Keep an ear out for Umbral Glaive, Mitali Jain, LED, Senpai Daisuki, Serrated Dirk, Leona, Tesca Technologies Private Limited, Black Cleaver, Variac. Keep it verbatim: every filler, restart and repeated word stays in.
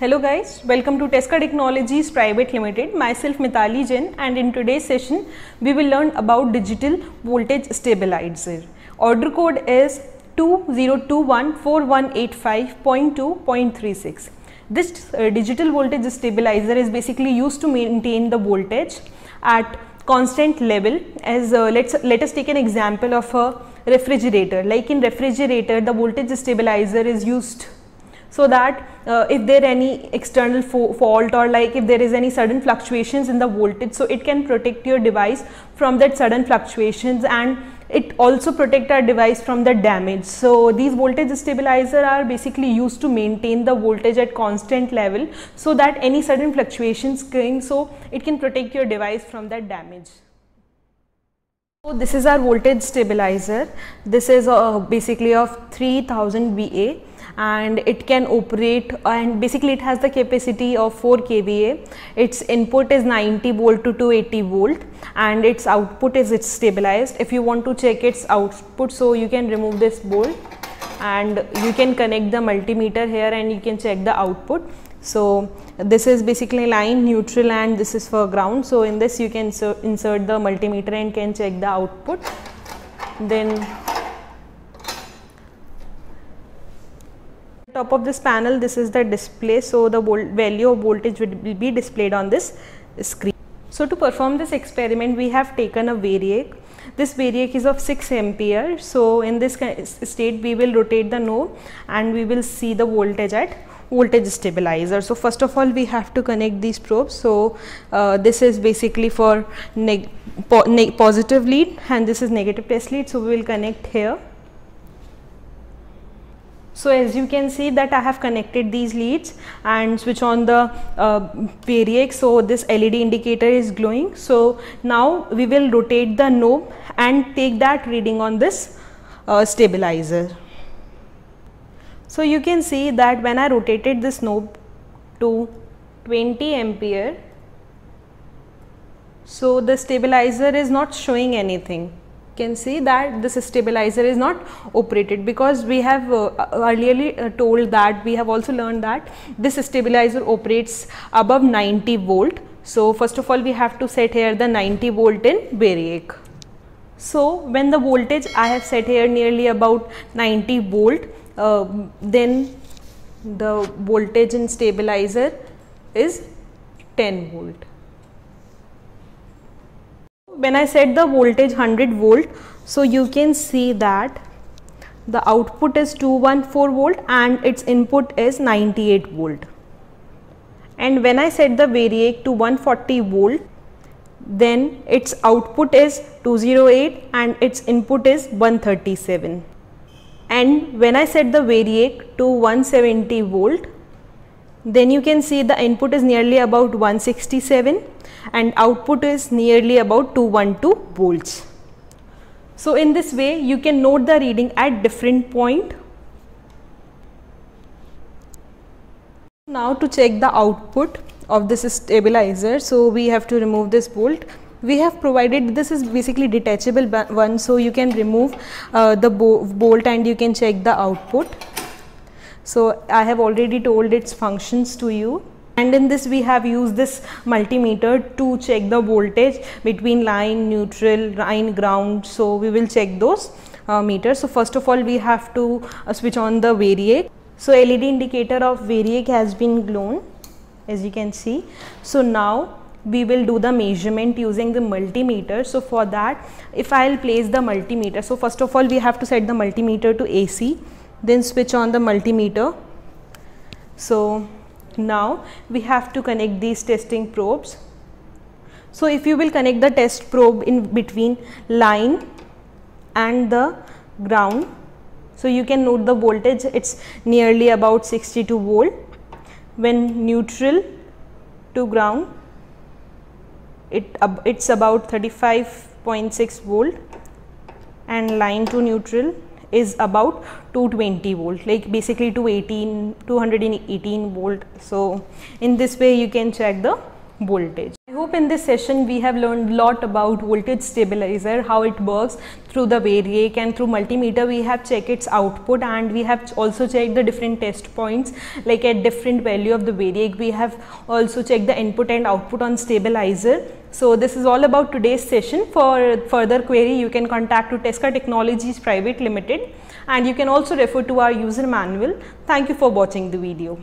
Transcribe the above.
Hello guys, welcome to Tesca Technologies Private Limited. Myself Mitali Jain, and in today's session we will learn about digital voltage stabilizer. Order code is two zero two one four one eight five point two point three six. This uh, digital voltage stabilizer is basically used to maintain the voltage at constant level. As uh, let's let us take an example of a refrigerator. Like in refrigerator, the voltage stabilizer is used so that uh, if there any external fault or like if there is any sudden fluctuations in the voltage, so it can protect your device from that sudden fluctuations, and it also protect our device from the damage. So these voltage stabilizer are basically used to maintain the voltage at constant level so that any sudden fluctuations came, so it can protect your device from that damage. So this is our voltage stabilizer. This is uh, basically of three thousand V A. And it can operate, and basically it has the capacity of four K V A. Its input is ninety volt to two eighty volt, and its output is it's stabilized. If you want to check its output, so you can remove this bolt and you can connect the multimeter here and you can check the output. So this is basically line, neutral, and this is for ground. So in this you can insert, insert the multimeter and can check the output. Then top of this panel, this is the display, so the value of voltage will be displayed on this screen. So to perform this experiment, we have taken a variac. This variac is of six ampere. So in this state we will rotate the knob and we will see the voltage at voltage stabilizer. So first of all we have to connect these probes. So uh, this is basically for neg po neg positive lead, and this is negative test lead, so we will connect here. So as you can see that I have connected these leads and switch on the uh, variac. So this L E D indicator is glowing. So now we will rotate the knob and take that reading on this uh, stabilizer. So you can see that when I rotated this knob to twenty ampere, so the stabilizer is not showing anything. Can see that this stabilizer is not operated, because we have uh, earlierly uh, told that we have also learned that this stabilizer operates above ninety volt. So first of all we have to set here the ninety volt in variac. So when the voltage I have set here nearly about ninety volt, uh, then the voltage in stabilizer is ten volt. When I set the voltage one hundred volt, so you can see that the output is two hundred fourteen volt and its input is ninety-eight volt. And when I set the variac to one forty volt, then its output is two hundred eight and its input is one thirty-seven. And when I set the variac to one seventy volt, then you can see the input is nearly about one sixty-seven and output is nearly about two hundred twelve volts. So in this way you can note the reading at different point. Now to check the output of this stabilizer, so we have to remove this bolt. We have provided, this is basically detachable one, so you can remove uh, the bo bolt and you can check the output. So I have already told its functions to you, and in this we have used this multimeter to check the voltage between line, neutral, line, ground. So we will check those uh, meters. So first of all we have to uh, switch on the variac. So L E D indicator of variac has been glown, as you can see. So now we will do the measurement using the multimeter. So for that, if I will place the multimeter, so first of all we have to set the multimeter to A C. Then switch on the multimeter. So now we have to connect these testing probes. So if you will connect the test probe in between line and the ground, so you can note the voltage, it's nearly about sixty-two volt. When neutral to ground, it uh, it's about thirty-five point six volt, and line to neutral is about two hundred twenty volt, like basically two hundred eighteen volt. So in this way you can check the voltage. I hope hope in this session we have learned a lot about voltage stabilizer, how it works through the variac, and through multimeter we have checked its output, and we have also checked the different test points, like at different value of the variac we have also checked the input and output on stabilizer. So this is all about today's session. For further query you can contact to Tesca Technologies Private Limited, and you can also refer to our user manual. Thank you for watching the video.